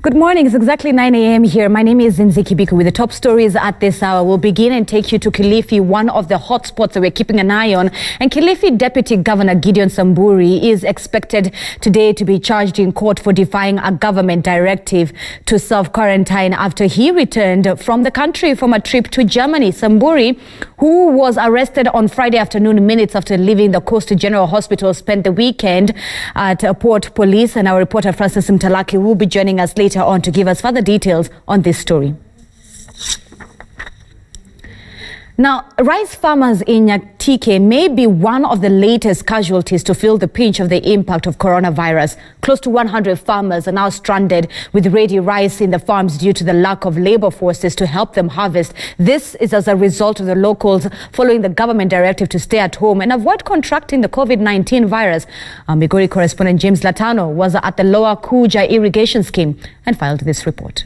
Good morning. It's exactly 9 a.m. here. My name is Zinzi Kibiku with the top stories at this hour. We'll begin and take you to Kilifi, one of the hotspots that we're keeping an eye on. And Kilifi Deputy Governor Gideon Samburi is expected today to be charged in court for defying a government directive to self-quarantine after he returned from the country from a trip to Germany. Samburi, who was arrested on Friday afternoon, minutes after leaving the Coast General Hospital, spent the weekend at Port Police. And our reporter Francis Mtalaki will be joining us later on to give us further details on this story. Now, rice farmers in Nyatike may be one of the latest casualties to feel the pinch of the impact of coronavirus. Close to 100 farmers are now stranded with ready rice in the farms due to the lack of labor forces to help them harvest. This is as a result of the locals following the government directive to stay at home and avoid contracting the COVID-19 virus. Our Migori correspondent James Latano was at the lower Kuja irrigation scheme and filed this report.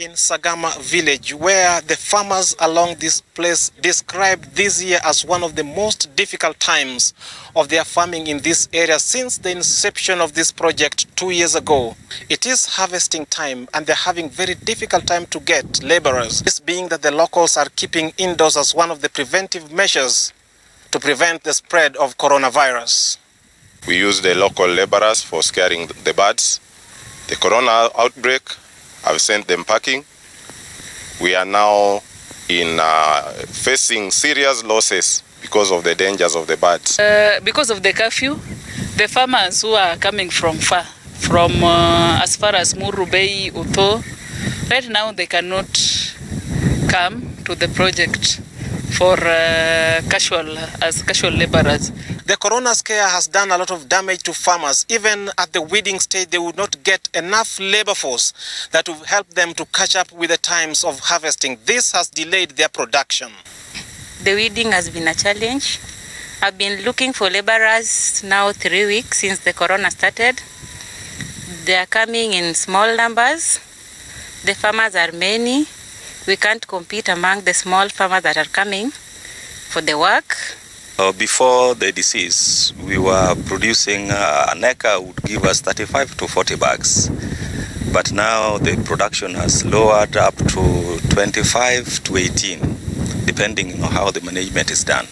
In Sagama village, where the farmers along this place described this year as one of the most difficult times of their farming in this area since the inception of this project 2 years ago. It is harvesting time and they're having very difficult time to get laborers. This being that the locals are keeping indoors as one of the preventive measures to prevent the spread of coronavirus. We use the local laborers for scaring the birds. The corona outbreak, I've sent them packing. We are now in facing serious losses because of the dangers of the birds. Because of the curfew, the farmers who are coming from far, from as far as Muru Bay, Utho, right now they cannot come to the project for casual laborers. The corona scare has done a lot of damage to farmers. Even at the weeding stage, they would not get enough labor force that would help them to catch up with the times of harvesting. This has delayed their production. The weeding has been a challenge. I've been looking for laborers now 3 weeks since the corona started. They are coming in small numbers. The farmers are many. We can't compete among the small farmers that are coming for the work. Before the disease, we were producing an acre would give us 35 to 40 bags. But now the production has lowered up to 25 to 18, depending on how the management is done.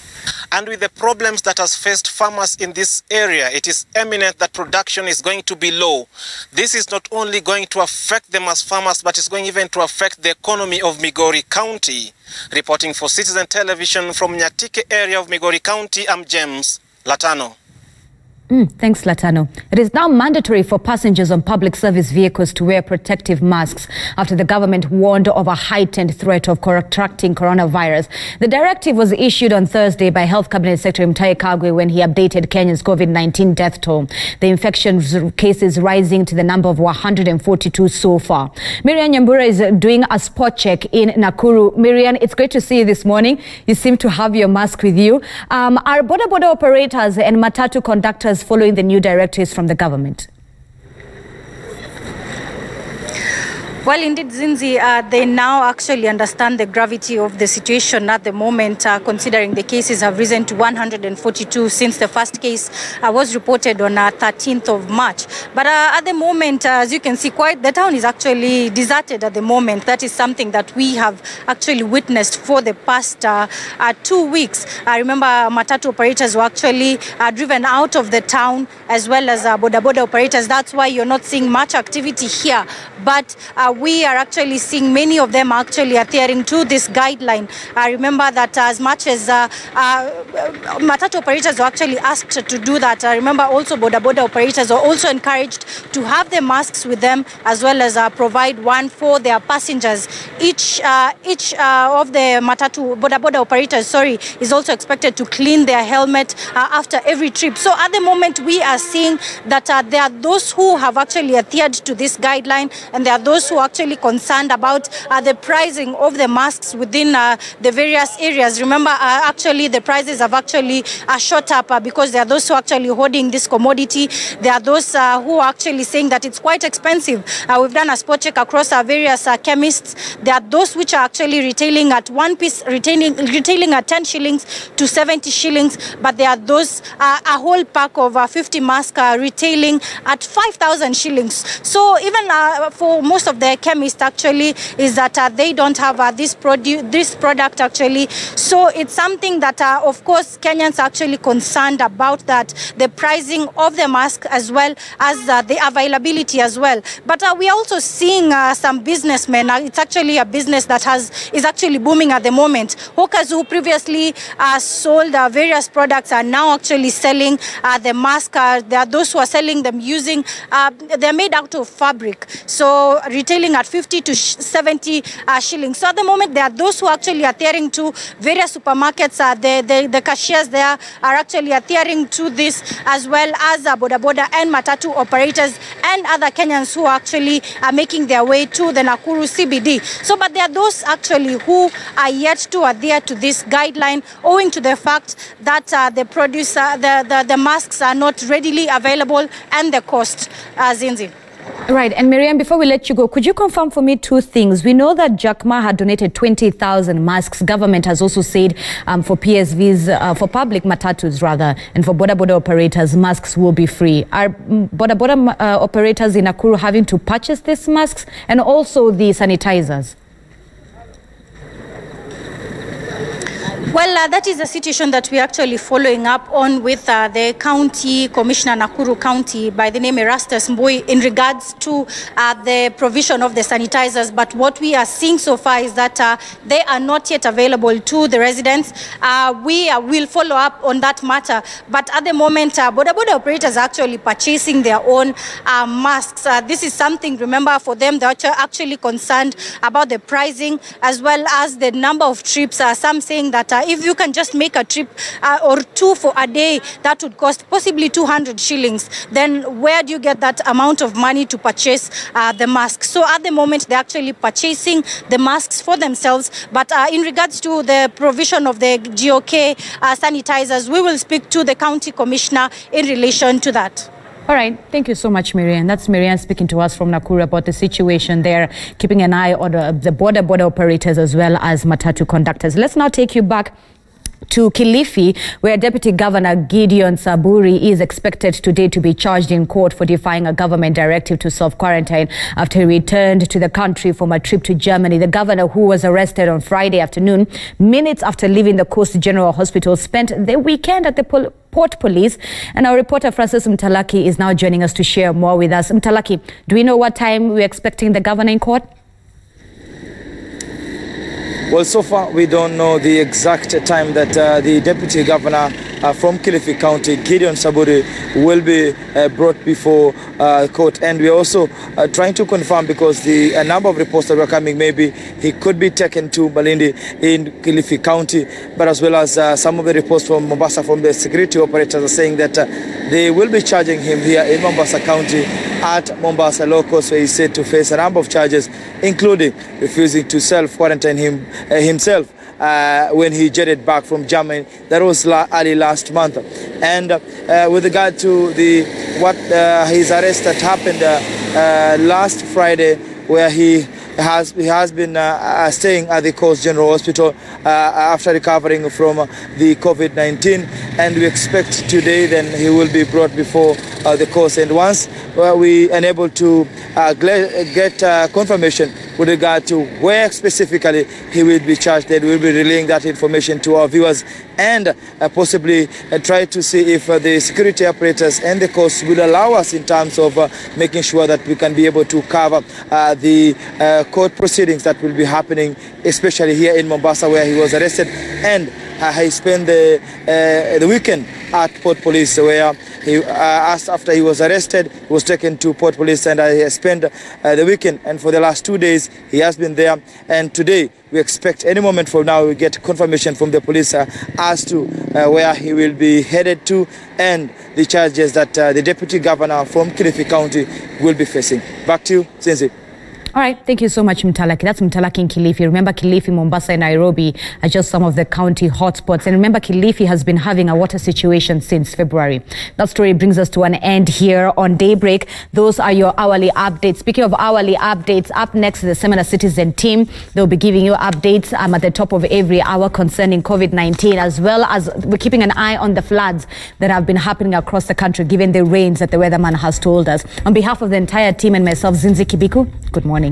And with the problems that has faced farmers in this area, it is eminent that production is going to be low. This is not only going to affect them as farmers, but it's going even to affect the economy of Migori County. Reporting for Citizen Television from Nyatike area of Migori County, I'm James Latano. Thanks, Latano. It is now mandatory for passengers on public service vehicles to wear protective masks after the government warned of a heightened threat of contracting coronavirus. The directive was issued on Thursday by Health Cabinet Secretary Mutahi Kagwe when he updated Kenya's COVID-19 death toll. The infection cases rising to the number of 142 so far. Miriam Nyambura is doing a spot check in Nakuru. Miriam, it's great to see you this morning. You seem to have your mask with you. Our boda-boda operators and matatu conductors following the new directives from the government? Well, indeed, Zinzi, they now actually understand the gravity of the situation at the moment, considering the cases have risen to 142 since the first case was reported on 13th of March. But at the moment, as you can see, quite the town is actually deserted at the moment. That is something that we have actually witnessed for the past 2 weeks. I remember matatu operators were actually driven out of the town, as well as boda-boda operators. That's why you're not seeing much activity here. But we are actually seeing many of them actually adhering to this guideline. I remember that as much as matatu operators were actually asked to do that, I remember also boda-boda operators are also encouraged to have their masks with them, as well as provide one for their passengers. Each of the matatu boda-boda operators, is also expected to clean their helmet after every trip. So at the moment, we are seeing that there are those who have actually adhered to this guideline, and there are those who actually concerned about the pricing of the masks within the various areas. Remember, actually, the prices have actually shot up because there are those who are actually hoarding this commodity. There are those who are actually saying that it's quite expensive. We've done a spot check across our various chemists. There are those which are actually retailing at one piece, retailing at 10 shillings to 70 shillings. But there are those, a whole pack of 50 masks retailing at 5,000 shillings. So even for most of the chemists, actually, is that they don't have this product, actually. So it's something that, of course, Kenyans are actually concerned about, that the pricing of the mask as well as the availability as well. But we are also seeing some businessmen. It's actually a business that is actually booming at the moment. Hawkers who previously sold various products are now actually selling the mask. There are those who are selling them using, they're made out of fabric. So retailing at 50 to 70 shillings. So at the moment, there are those who are actually adhering to various supermarkets. The cashiers there are actually adhering to this, as well as boda boda and matatu operators and other Kenyans who actually are making their way to the Nakuru CBD. So, but there are those actually who are yet to adhere to this guideline, owing to the fact that the produce, the masks are not readily available, and the cost. Zinzi. Right, and Miriam, before we let you go, could you confirm for me two things? We know that Jack Ma had donated 20,000 masks. Government has also said for PSVs, for public matatus rather, and for boda boda operators, masks will be free. Are boda boda operators in Nakuru having to purchase these masks and also the sanitizers? Well, that is the situation that we're actually following up on with the county commissioner, Nakuru County, by the name Erastus Mbui, in regards to the provision of the sanitizers. But what we are seeing so far is that they are not yet available to the residents. We will follow up on that matter. But at the moment, boda boda operators are actually purchasing their own masks. This is something, remember, for them, they're actually concerned about the pricing as well as the number of trips. Some saying that if you can just make a trip or two for a day, that would cost possibly 200 shillings. Then where do you get that amount of money to purchase the mask? So at the moment, they're actually purchasing the masks for themselves. But in regards to the provision of the GOK sanitizers, we will speak to the county commissioner in relation to that. All right. Thank you so much, Miriam. That's Miriam speaking to us from Nakuru about the situation there, keeping an eye on the boda boda operators as well as matatu conductors. Let's now take you back to Kilifi, where Deputy Governor Gideon Samburi is expected today to be charged in court for defying a government directive to self-quarantine after he returned to the country from a trip to Germany. The governor, who was arrested on Friday afternoon, minutes after leaving the Coast General Hospital, spent the weekend at the Port Police. And our reporter Francis Mtalaki is now joining us to share more with us. Mtalaki, do we know what time we're expecting the governor in court? Well, so far we don't know the exact time that the Deputy Governor from Kilifi County, Gideon Samburi, will be brought before court. And we're also trying to confirm, because the number of reports that were coming, maybe he could be taken to Malindi in Kilifi County, but as well as some of the reports from Mombasa, from the security operators, are saying that they will be charging him here in Mombasa County at Mombasa Law Courts, where he's said to face a number of charges, including refusing to self-quarantine himself when he jetted back from Germany. That was early last month. And with regard to his arrest that happened last Friday, where he has been staying at the Coast General Hospital after recovering from the COVID-19, and we expect today then he will be brought before the court. And once we are able to get confirmation with regard to where specifically he will be charged, then we'll be relaying that information to our viewers, and possibly try to see if the security operators and the courts will allow us in terms of making sure that we can be able to cover the court proceedings that will be happening, especially here in Mombasa, where he was arrested. And he spent the weekend at Port Police, where he after he was arrested, he was taken to Port Police, and he spent the weekend. And for the last 2 days, he has been there. And today, we expect any moment from now, we get confirmation from the police as to where he will be headed to, and the charges that the Deputy Governor from Kilifi County will be facing. Back to you, Zinzi. All right, thank you so much, Mtalaki. That's Mtalaki in Kilifi. Remember, Kilifi, Mombasa and Nairobi are just some of the county hotspots. And remember, Kilifi has been having a water situation since February. That story brings us to an end here on Daybreak. Those are your hourly updates. Speaking of hourly updates, up next is the Seminar Citizen team. They'll be giving you updates at the top of every hour concerning COVID-19, as well as we're keeping an eye on the floods that have been happening across the country, given the rains that the weatherman has told us. On behalf of the entire team and myself, Zinzi Kibiku, good morning.